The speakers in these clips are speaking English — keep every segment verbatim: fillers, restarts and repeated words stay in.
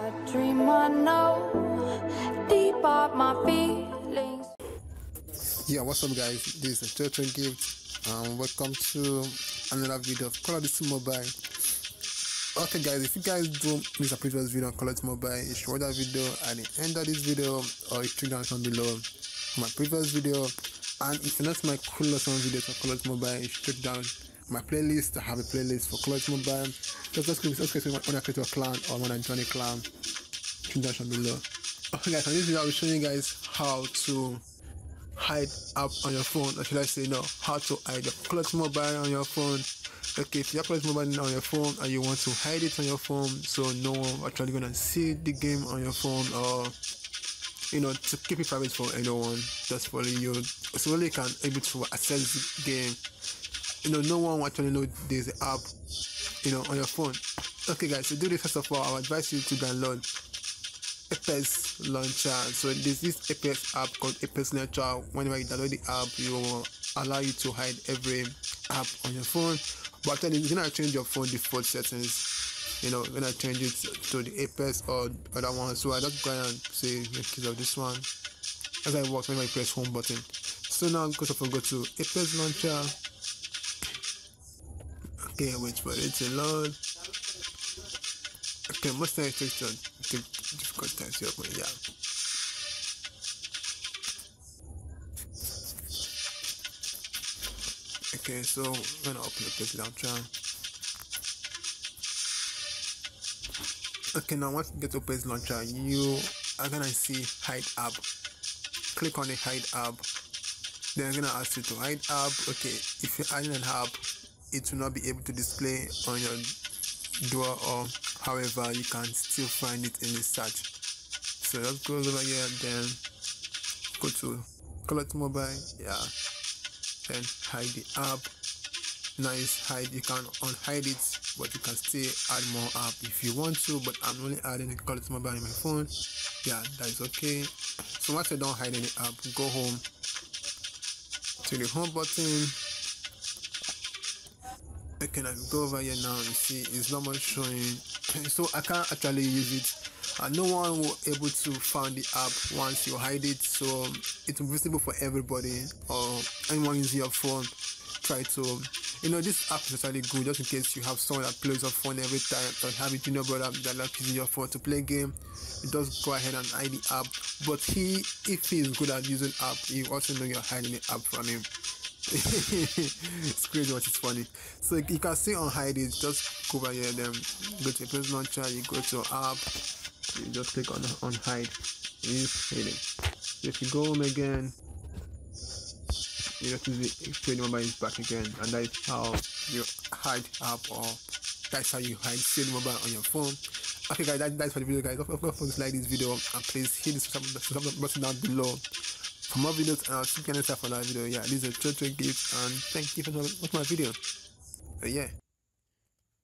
I dream I know deep up my feelings. Yeah, what's up guys, this is Turtle Gift and welcome to another video of Call of Duty Mobile. Okay guys, if you guys do miss a previous video on Call of Duty Mobile, you should watch that video at the end of this video or you click down below my previous video. And if you not my cool awesome videos on Call of Duty Mobile, you should click down my playlist. I have a playlist for Call of Duty Mobile. Just subscribe when I create a clan or when I join a clan. Click down below. Okay guys, on this video I'll be showing you guys how to hide app on your phone, or should I say no, how to hide your Call of Duty Mobile on your phone. Okay, if you have Call of Duty Mobile on your phone and you want to hide it on your phone so no one actually gonna see the game on your phone, or you know, to keep it private for anyone, just for you, so really can able to access the game. You know, no one will actually know there's an app, you know, on your phone. Okay guys, to do this, first of all, I would advise you to download Apex Launcher. So there's this Apex app called Apex Launcher. Whenever you download the app, you will allow you to hide every app on your phone. But actually, you're gonna change your phone default settings. You know, you're gonna change it to the Apex or other one. So I just go and say make use of this one. As I work, whenever you press home button. So now, because I go to Apex Launcher. Okay, wait for it to load. Okay, most times it takes to difficult times here, but yeah. Okay, so I'm gonna open the page launcher. Okay, now once you get to page launcher, you are gonna see hide app. Click on the hide app. They're gonna ask you to hide app. Okay, if you're adding an app, it will not be able to display on your door, or however you can still find it in the search. So just go over here, then go to Call of Duty Mobile, yeah, then hide the app. Nice hide, you can unhide it, but you can still add more app if you want to, but I'm only adding Call of Duty Mobile in my phone. Yeah, that is okay. So once you don't hide any app, go home to the home button. Okay, now go over here now, you see it's not much showing, so I can't actually use it, and no one will able to find the app once you hide it, so it's visible for everybody or anyone using your phone. Try to, you know, this app is actually good just in case you have someone that plays your phone every time, or have it, you know, brother that like using your phone to play game. Just go ahead and hide the app, but he, if he is good at using app, you also know you're hiding the app from him. It's crazy, but it's funny. So you can see on hide it, just go over here, then go to Apex Launcher, you go to app, you just click on on hide, it's hidden. So if you go home again, you just use the mobile is back again, and that is how you hide app, or that's how you hide the mobile on your phone. Okay guys, that, that's for the video guys. Don't forget to like this video and please hit the subscribe button down below for more videos, and I'll see you guys for another video. Yeah, this is Turtle Gift and thank you for watching my video. But yeah.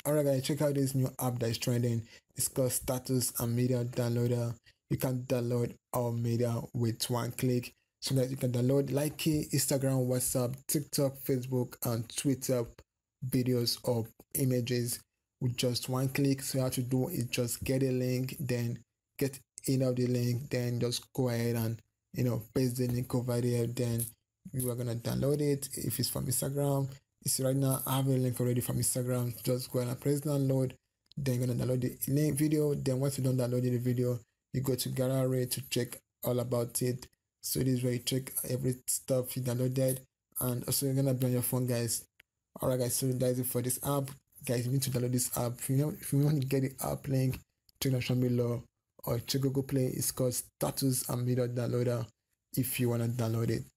Alright guys, check out this new app that is trending. It's called Status and Media Downloader. You can download all media with one click, so that you can download like Instagram, WhatsApp, TikTok, Facebook and Twitter videos or images with just one click. So you have to do is just get a link, then get in of the link, then just go ahead and, you know, paste the link over there, then you are gonna download it. If it's from Instagram, you see right now I have a link already from Instagram. Just go ahead and press download, then you're gonna download the link video. Then once you don't download the video, you go to gallery to check all about it. So this is where you check every stuff you downloaded, and also you're gonna be on your phone guys. Alright guys, so that's it for this app. Guys, you need to download this app. If you know, if you want to get the app link, check the description below, or check Google Play. It's called Status and Media Downloader if you want to download it.